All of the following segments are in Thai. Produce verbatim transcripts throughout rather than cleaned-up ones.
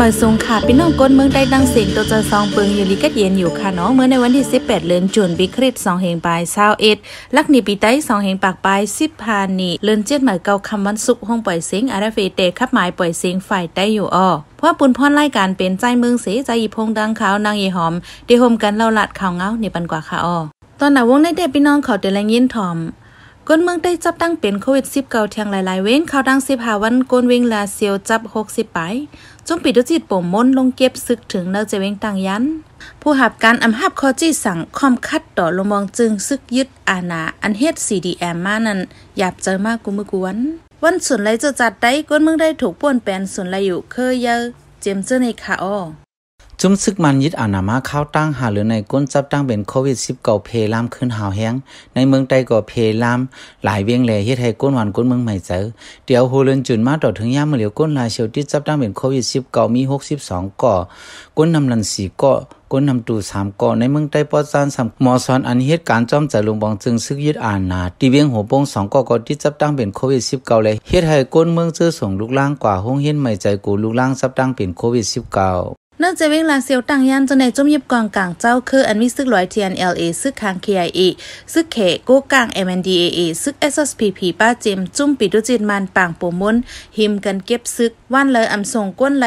มาส่งค่ะพี่น้องก้นเมืองได้ดังเสียงตัวจะซองเปิงอยู่ดีก็เย็นอยู่ค่ะเนาะเมื่อในวันที่สิบแปดเดือนจุนบิคริตสองเฮงปลายเช้าเอ็ดลักนีปีไต้สองเฮงปากปลายสิบพานีเลื่อนเจ็ดหมายเก่าคำวันสุกห้องปล่อยเสียงอาราเฟเตขับหมายปล่อยเสียงฝ่ายได้อยู่อ้อเพราะปุ่นพ่อนไล่การเป็นใจเมืองเสียใจอีพงดังขาวนางยีหอมเดี๋ยวโฮมกันเล่าลัดข่าวเงาในปันกว่าค่ะอ้อตอนหนาวงได้เด็กพี่น้องเขาเดลังยินทอมก้นเมืองได้จับตั้งเป็นโควิดสิบเก้าเทียงหลายๆเว้งเขาดังสิบหาวันก้นเวงลาเซียวจับหกสิบไปจงปิดดุจิตป่มม้นลงเก็บซึกถึงเนื้อเจวิงต่างยันผู้หับการอำหับคอจี้สั่งคอมคัดต่อลมมองจึงซึกยึดอาณาอันเฮ็ด ซี ดี เอ็ม มานั้นหยาบเจอมากกูมือกวนวันส่วนไรจะจัดได้ก้นเมืองได้ถูกป่วนแปลนส่วนไรอยู่เคยเยอะเจมเจอในคาออจุ่มซึกมันยึดอาณามาข้าวตั้งหาหรือในก้นจับตั้งเป็นโควิดสิบเก้าเพลามขึ้นหาวแห้งในเมืองไต้ก็เพลามหลายเวียงแหล่เฮ็ดให้ก้นหวานก้นเมืองใหม่เจอเดี๋ยวโฮเลินจุนมาต่อถึงย่ามเมื่อเหลียวก้นลายเชียวที่จับตั้งเป็นโควิดสิบเก้ามีหกสิบสองก่อก้นนำลันสี่ก่อก้นนำตูสามก่อในเมืองไต้ปอดซานสามมอซอนอันเหตุการณ์จอมใจลงบองจึงซึกยึดอาณาตีเวียงหัวโป่งสองก่อก่อที่จับตั้งเป็นโควิดสิบเก้าเลยเฮ็ดให้ก้นเมืองเจอส่งลูกล่างกว่าห้องเฮ็ดใหม่ใจกูลูกล่างจับตั้งเป็นโควิดสิบเก้าเนื่องจากเวลาเซียวต่างยันจนในจุ่มยิบกองกลางเจ้าคืออันวิซึกลอยเทียน แอล เอ ซึกคาง เค ไอ เอ ซึกเขโกกลาง เอ็ม เอ็น ดี เอ ซึก เอส เอส พี พี ป้าเจมจุ่มปิดดุจิตมันป่างปูมนหิมกันเก็บซึกวันเลยอำส่งก้นไหล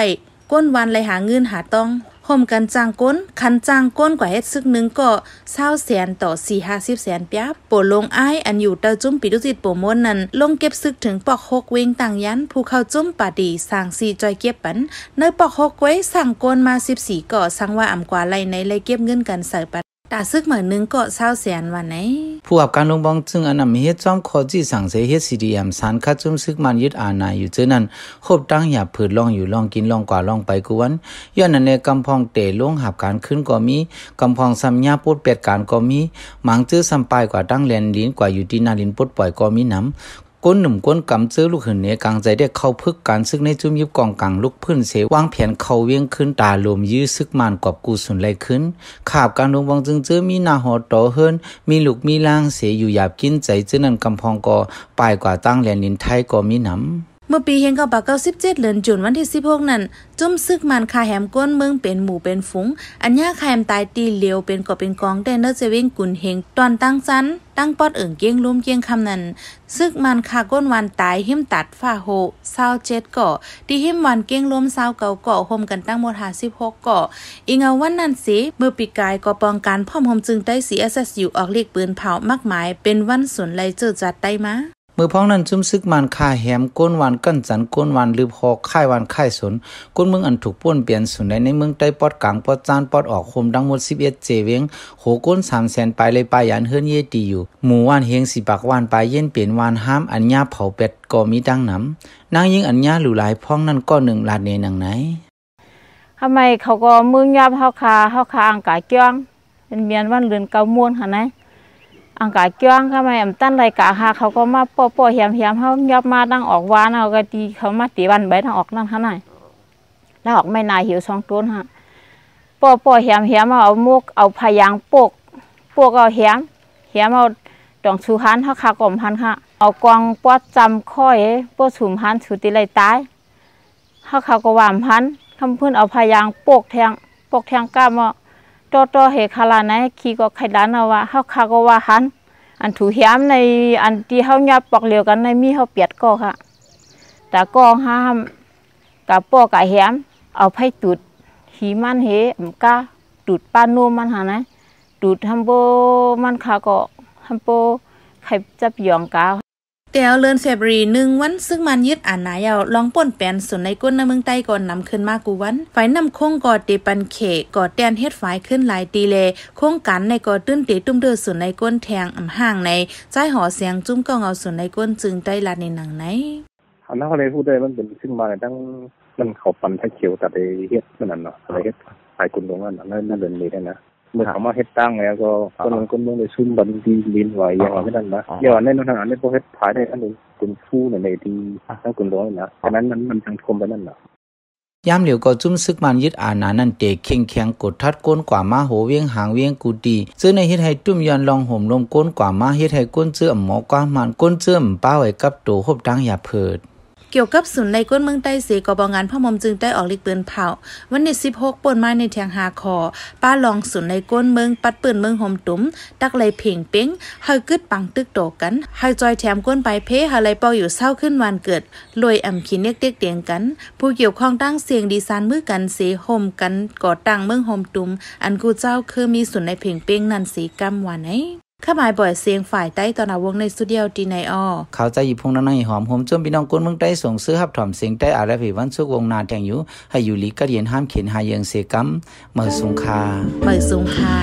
ก้นวันไหลหาเงินหาต้องห่มกันจ้างก้นคันจ้างก้นกว่าเฮ็ดซึกหนึ่งก็เศร้าแสนต่อสี่ห้าสิบแสนเปียบโปลงอ้ายอันอยู่เตาจุ่มปิดดุจิตปูมนนั้นลงเก็บซึกถึงปอกหกเวงต่างยันผู้เข้าจุ่มป่าดีสร้างสี่จอยเก็บปันเนยปอกหกไว้สั่งก้นมาสิบสี่ก่อสั่งว่าอ่ำกว่าไรในไรเก็บเงินกันใส่ปันตาซึกเหมือนนึงก็เศร้าแสนวันไหนผู้อับการลงบองจึงอันนำเฮ็ดจ้อมคอจี้สั่งเสเฮ็ดซีดีเอ็มสารคัดจุ่มซึกมันยึดอาณาอยู่เจ้านั้นครบตั้งหยาบผืดล่องอยู่ล่องกินล่องกว่าล่องไปกูวันย้อนนั้นในกำพองเตะล่วงหับการขึ้นก็มีกำพองซ้ำยาปวดเปียดการก็มีหมังจื้อซ้ำปลายกว่าตั้งแลนลิ้นกว่าอยู่ที่นาลินปวดปล่อยก็มีน้ำก้นหนุ่มก้นกำเจื้อลูกหืนเนกลางใจได้เข้าพึกการซึกในจุ่มยิบกองกลางลูกพื้นเสวางแผนเขาเวียงขึ้นตาลมยื้อซึกมันกอบกูสุนไหลขึ้นขาบการลงวังจึงเจื้อมีนาหอต่อเฮินมีลูกมีล่างเสอยู่หยาบกินใจเจื้อนั่นกำพองก่อปลายกว่าตั้งแลนลินไทยก่อมีน้ำเมื่อปีเฮงเก้าปากเก้าสิบเจ็ดเดือนจุนวันที่สิบหกนั้นจุ่มซึกมันคาแหมก้นเมืองเป็นหมู่เป็นฝูงอันย่าคาแหมตายตีเลียวเป็นกอบเป็นกองแต่เนอร์เจวิงกุนเฮงตอนตั้งจันตั้งปอดเอิ่งเกี้ยงลุ่มเกี้ยงคำนั้นซึกมันคาก้นวันตายหิมตัดฝ่าโหเศร้าเจ็ดเกาะที่หิมวันเกี้ยงลุ่มเศร้าเก่าเกาะโฮมกันตั้งโมทาสิบหกเกาะอีเงาวันนั้นสิเมื่อปีกายกอปองการพ่อมโฮมจึงได้สีเอสเอสอยู่ออกเรียกปืนเผามากมายเป็นวันสวนไรเจอจัดได้มาเมื่อพ้องนั้นจุ่มซึกมันคาแหมก้นวันกั้นจันก้นวันลืบหอกค่ายวันค่ายสนก้นเมืองอันถูกป้วนเปลี่ยนสนในในเมืองใต้ปอดกลางปอดจานปอดออกคมดังหมดสิบเอ็ดเจเวงโหก้นสามแสนไปเลยปลายยันเฮิรนเยตีอยู่หมู่วันเฮงสีปากวันปลายเย็นเปลี่ยนวันห้ามอันญ่าเผาเป็ดก็มีดังน้ำนางยิ่งอันญ่าหลู่หลายพ้องนั้นก็หนึ่งลาดเนนังไหนทำไมเขาก็มึงยับเฮาคาเฮาคาอังกายจ้องเป็นเมียนวันเรือนเกาม้วนค่ะไหนอังกาจ้องเข้ามาแอมตั้นไรกะฮาเขาก็มาป่อป่อแยมแยมเขายอบมาตั้งออกวานเอากะตีเขามาตีวันใบตั้งออกนั่งข้างในแล้วออกไม่นายหิวสองต้นฮะป่อป่อแยมแยมเอาโมกเอาพยางโปกโปกเอาแยมแยมเอาจ่องชูหันเขาขากลมหันค่ะเอากองป้อจำค่อยป้อสุ่มหันชูตีไรตายเขาขากวามหันคำพื้นเอาพยางโปกแทงโปกแทงก้ามโตโตเหตุคารานะขี่ก็ไขล้านเอาว่าเขาคาก็ว่าหันอันถูแย้มในอันที่เขาหยาบปอกเหลียวกันในมีเขาเปียดก็ค่ะแต่ก็ห้ามกับป้อกะแย้มเอาไผ่ตูดหีมันเหอมก้าตูดป้านุ่มมันหานะตูดฮัมโบมันคาก็ฮัมโบไข่จับหยองก้าเดี๋ยวเลือนเฟบรีหนึ่งวันซึ่งมันยึดอ่านนายาวลองป่นแปนส่วนในก้นในเมืองใต้ก่อนนำขึ้นมากูวันฝ่ายนำโค้งกอดเตปันเขกอดแดนเฮ็ดฝ่ายขึ้นหลายตีเลโค้งกันในกอดตื้นเตตุ้มเดือส่วนในก้นแทงอ่ำห่างในใจห่อเสียงจุ้มก็เงาส่วนในก้นจึงได้ลาในหนังไหนอันนั้นเขาเลยพูดได้มันเป็นซึ่งมาในตั้งมันเขาปันไทเขียวแต่ไปเฮ็ดมันนั่นเนาะอะไรเฮ็ดฝ่ายกุนตรงนั้นนั่นนั่นเดินเลยได้นะเมื่อถามว่าเฮ็ดตั้งแล้วก็คนนึงคนนึงเลยซุ่มบันทีลินไหวอย่างว่าไม่นั่นนะอย่างว่าในนั้นอันนี้พวกเฮ็ดถ่ายได้อันนึงคุณฟูในในที่แล้วคุณร้อยนะฉะนั้นมันมันทางคมไปนั่นเหรอยามเหลียวก็จุ่มซึกมันยึดอาณานั่นเตะเข่งแข็งกดทัดก้นกว่ามาโหเวียงหางเวียงกูดีซื้อในเฮ็ดให้จุ่มยอนลองห่มลมก้นกว่ามาเฮ็ดให้ก้นเจื้อหมอกว้างมันก้นเจื้อมป้าไว้กับโตคบตั้งอย่าเพิด เกี่ยวกับศูนย์ไล่ก้นเมืองใต้เสกบงานพ่อมอมจึงได้ออกลิกปืนเผาวันที่สิบหกปนมาในแทงหาคอป้าลองศูนย์ไล่ก้นเมืองปัดปืนเมืองห่มตุ้มตักไล่เพ่งเป้งเฮากึดปังตึกโตกันเฮาจอยแถมก้นไปเพเฮาไล่เป่าอยู่เศร้าขึ้นวันเกิดรวยอำขีเนกเด็กเตียงกันผู้เกี่ยวข้องตั้งเสียงดีซานมือกันเสห่มกันก่อตั้งเมืองห่มตุ้มอันกูเจ้าคือมีศูนย์ไล่เพ่งเป้งนั่นสีกำวันไหนข้าหมายบ่อยเสียงฝ่ายใต้ตอนาวงในสตูดิโอดีไนออเขาจะหยิบพงนั้นให้หอมหอมจมพี่น้องก้นเมืองใต้ส่งซื้อหับถอมเสียงใต้อาราฟีวันซุกวงนาแทงอยู่ให้อยู่ลีกระเดียนห้ามเขียนหายเยียงเสกัมเมอสุงคาเมอสุงคา